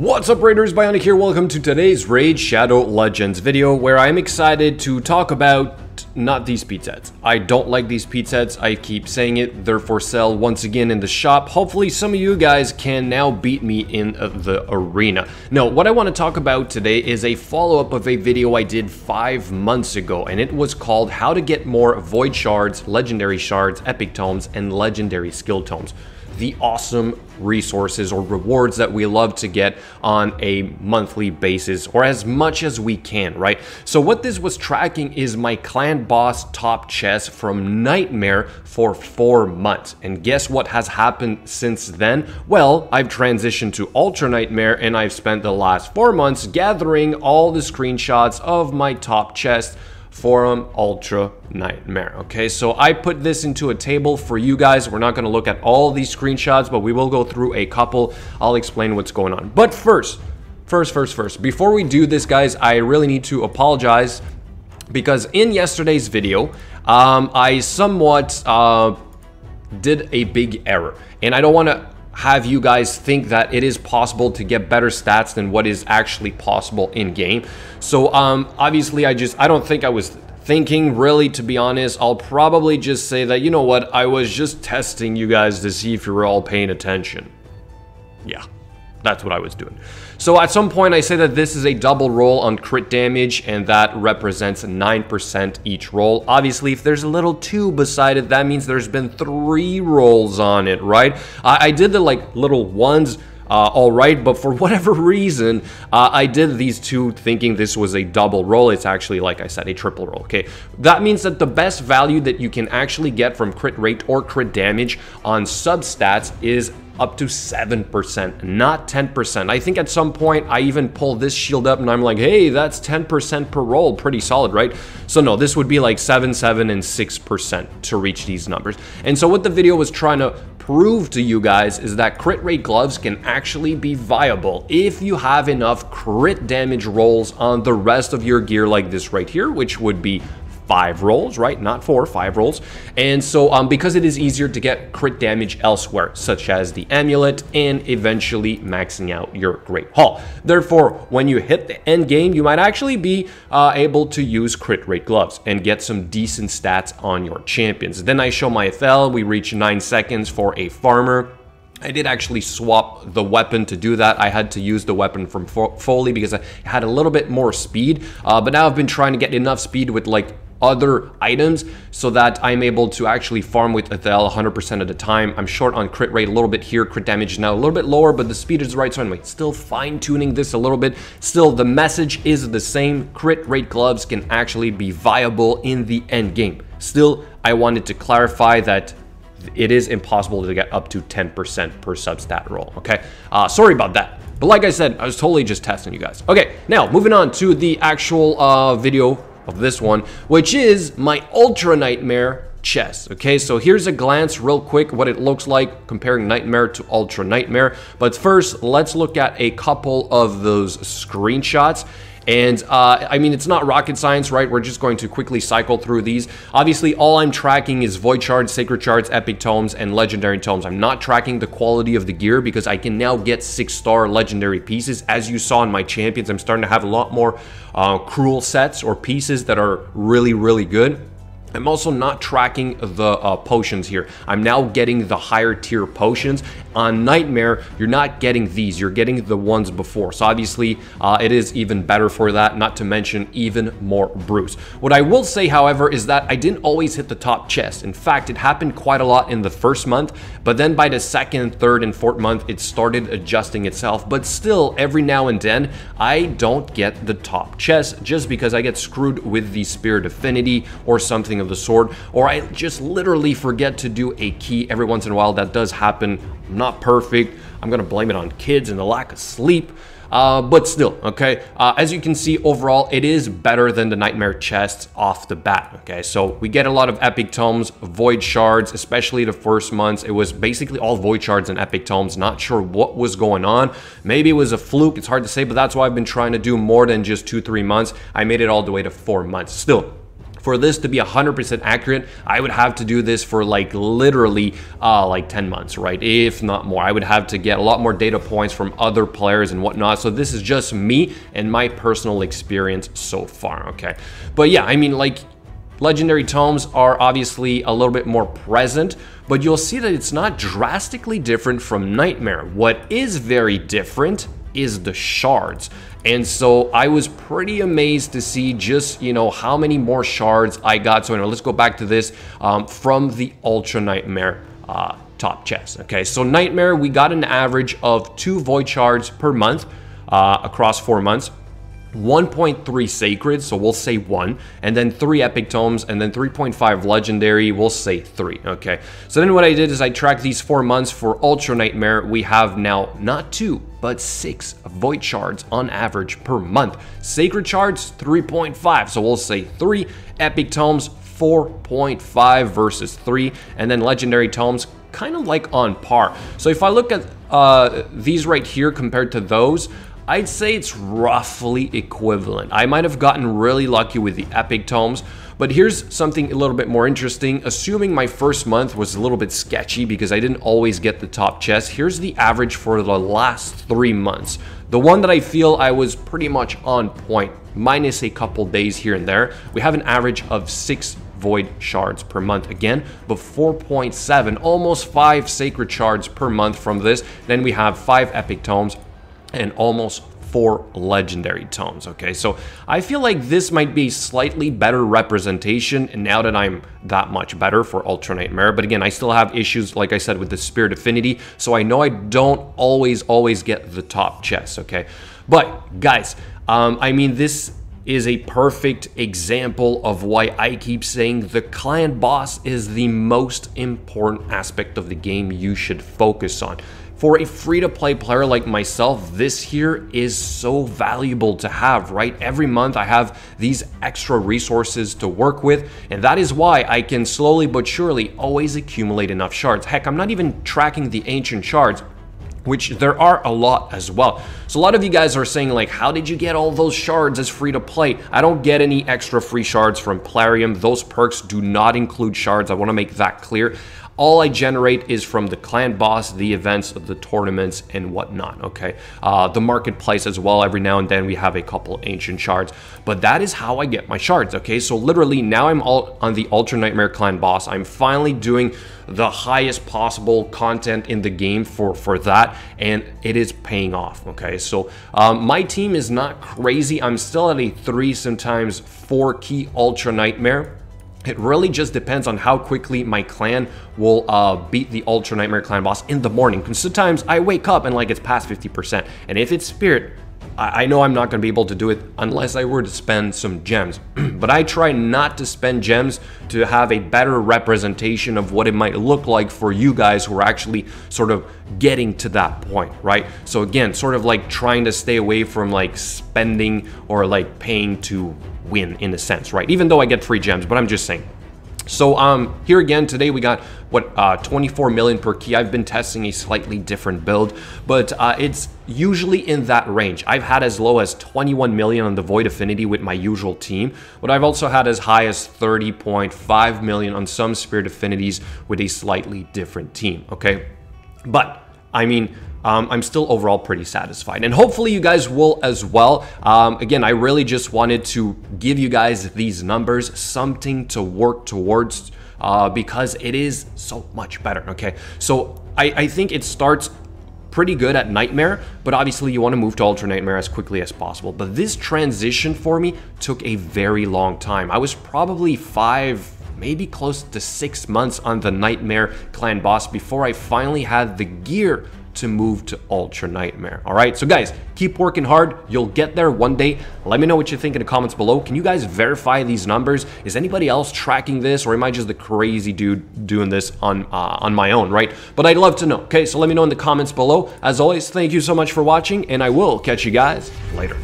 What's up, Raiders? Bionic here. Welcome to today's Raid Shadow Legends video, where I'm excited to talk about not these pizzas. I don't like these pizzas. I keep saying it. They're for sale once again in the shop. Hopefully some of you guys can now beat me in the arena. No, what I want to talk about today is a follow-up of a video I did 5 months ago, and it was called How to Get More Void Shards, Legendary Shards, Epic Tomes, and Legendary Skill Tomes. The awesome resources or rewards that we love to get on a monthly basis, or as much as we can, right? So what this was tracking is my clan boss top chest from Nightmare for 4 months. And guess what has happened since then? Well, I've transitioned to Ultra Nightmare, and I've spent the last 4 months gathering all the screenshots of my top chest Forum Ultra Nightmare. Okay, so I put this into a table for you guys. We're not going to look at all these screenshots, but we will go through a couple. I'll explain what's going on. But first, before we do this, guys, I really need to apologize because in yesterday's video, I somewhat did a big error, and I don't want to have you guys think that it is possible to get better stats than what is actually possible in game. So obviously I don't think I was thinking, really, to be honest. I'll probably just say that, you know what, I was just testing you guys to see if you were all paying attention. Yeah, that's what I was doing. So at some point I say that this is a double roll on crit damage, and that represents 9% each roll. Obviously, if there's a little 2 beside it, that means there's been 3 rolls on it, right? I did the like little ones, all right, but for whatever reason, I did these 2 thinking this was a double roll. It's actually, like I said, a triple roll, okay? That means that the best value that you can actually get from crit rate or crit damage on substats is up to 7%, not 10%. I think at some point I even pull this shield up and I'm like, hey, that's 10% per roll, pretty solid, right? So no, this would be like 7%, 7%, and 6% to reach these numbers. And so what the video was trying to prove to you guys is that crit rate gloves can actually be viable if you have enough crit damage rolls on the rest of your gear, like this right here, which would be 5 rolls, right? Not 4, 5 rolls. And so because it is easier to get crit damage elsewhere, such as the amulet and eventually maxing out your Great Hall. Therefore, when you hit the end game, you might actually be able to use crit rate gloves and get some decent stats on your champions. Then I show my Athel, we reach 9 seconds for a farmer. I did actually swap the weapon to do that. I had to use the weapon from Foley because I had a little bit more speed, but now I've been trying to get enough speed with like other items so that I'm able to actually farm with Athel 100% of the time. I'm short on crit rate a little bit here, crit damage now a little bit lower, but the speed is right. So anyway, still fine-tuning this a little bit. Still, the message is the same. Crit rate gloves can actually be viable in the end game. Still, I wanted to clarify that it is impossible to get up to 10% per substat roll, okay? Sorry about that. But like I said, I was totally just testing you guys. Okay, now moving on to the actual video of this one, which is my Ultra Nightmare chest. Okay, so here's a glance real quick what it looks like comparing Nightmare to Ultra Nightmare. But first, let's look at a couple of those screenshots. And I mean, it's not rocket science, right? We're just going to quickly cycle through these. Obviously, all I'm tracking is Void Shards, Sacred Shards, Epic Tomes, and Legendary Tomes. I'm not tracking the quality of the gear because I can now get 6-star legendary pieces. As you saw in my champions, I'm starting to have a lot more cruel sets or pieces that are really, really good. I'm also not tracking the potions here. I'm now getting the higher tier potions. On Nightmare, you're not getting these. You're getting the ones before. So obviously, it is even better for that, not to mention even more brews. What I will say, however, is that I didn't always hit the top chest. In fact, it happened quite a lot in the first month, but then by the second, third, and fourth month, it started adjusting itself. But still, every now and then, I don't get the top chest just because I get screwed with the Spirit Affinity or something of the sword, or I just literally forget to do a key every once in a while. That does happen. I'm not perfect. I'm gonna blame it on kids and the lack of sleep, but still, okay, as you can see, overall it is better than the Nightmare chests off the bat. Okay, so we get a lot of Epic Tomes, Void Shards, especially the first months. It was basically all Void Shards and Epic Tomes. Not sure what was going on. Maybe it was a fluke, it's hard to say, but that's why I've been trying to do more than just 2-3 months. I made it all the way to 4 months. Still, For this to be 100% accurate, I would have to do this for like literally like 10 months, right? If not more. I would have to get a lot more data points from other players and whatnot. So this is just me and my personal experience so far, okay? But yeah, I mean, like, legendary tomes are obviously a little bit more present, but you'll see that it's not drastically different from Nightmare. What is very different is the shards. And so I was pretty amazed to see just, you know, how many more shards I got. So anyway, let's go back to this from the Ultra Nightmare top chest. Okay, so Nightmare, we got an average of 2 void shards per month across 4 months. 1.3 sacred, so we'll say 1, and then 3 epic tomes, and then 3.5 legendary, we'll say 3, okay? So then what I did is I tracked these 4 months for Ultra Nightmare. We have now not 2, but 6 void shards on average per month. Sacred shards, 3.5, so we'll say 3. Epic tomes, 4.5 versus 3, and then legendary tomes, kind of like on par. So if I look at these right here compared to those, I'd say it's roughly equivalent. I might have gotten really lucky with the epic tomes, but here's something a little bit more interesting. Assuming my first month was a little bit sketchy because I didn't always get the top chest, here's the average for the last 3 months. The one that I feel I was pretty much on point, minus a couple days here and there, we have an average of 6 void shards per month again, but 4.7, almost 5 sacred shards per month from this. Then we have 5 epic tomes, and almost 4 legendary tomes, okay? So I feel like this might be slightly better representation now that I'm that much better for Ultra Nightmare. But again, I still have issues, like I said, with the spirit affinity, so I know I don't always get the top chest, okay? But guys, I mean, this is a perfect example of why I keep saying the clan boss is the most important aspect of the game you should focus on. For a free-to-play player like myself, this here is so valuable to have, right? Every month I have these extra resources to work with, and that is why I can slowly but surely always accumulate enough shards. Heck, I'm not even tracking the ancient shards, which there are a lot as well. So a lot of you guys are saying, like, how did you get all those shards as free to play? I don't get any extra free shards from Plarium. Those perks do not include shards. I want to make that clear. All I generate is from the clan boss, the events, the tournaments, and whatnot, okay? The marketplace as well, every now and then we have a couple ancient shards, but that is how I get my shards, okay? So literally now I'm all on the Ultra Nightmare clan boss. I'm finally doing the highest possible content in the game for that, and it is paying off, okay? So my team is not crazy. I'm still at a 3, sometimes 4 key Ultra Nightmare. It really just depends on how quickly my clan will beat the Ultra Nightmare clan boss in the morning. Because sometimes I wake up and like it's past 50%. And if it's spirit, I know I'm not going to be able to do it unless I were to spend some gems. But I try not to spend gems to have a better representation of what it might look like for you guys who are actually sort of getting to that point, right? So again, sort of like trying to stay away from like spending or like paying to win in a sense, right? Even though I get free gems, but I'm just saying. So here again, today we got, what, 24 million per key. I've been testing a slightly different build, but it's usually in that range. I've had as low as 21 million on the Void Affinity with my usual team, but I've also had as high as 30.5 million on some Spirit Affinities with a slightly different team, okay? But, I mean, I'm still overall pretty satisfied, and hopefully you guys will as well. Again, I really just wanted to give you guys these numbers, something to work towards, because it is so much better, okay? So I think it starts pretty good at Nightmare, but obviously you want to move to Ultra Nightmare as quickly as possible. But this transition for me took a very long time. I was probably 5, maybe close to 6 months on the Nightmare clan boss before I finally had the gear to move to Ultra Nightmare. All right, so guys, keep working hard. You'll get there one day. Let me know what you think in the comments below. Can you guys verify these numbers? Is anybody else tracking this, or am I just the crazy dude doing this on my own, right? But I'd love to know, okay? So let me know in the comments below. As always, thank you so much for watching, and I will catch you guys later.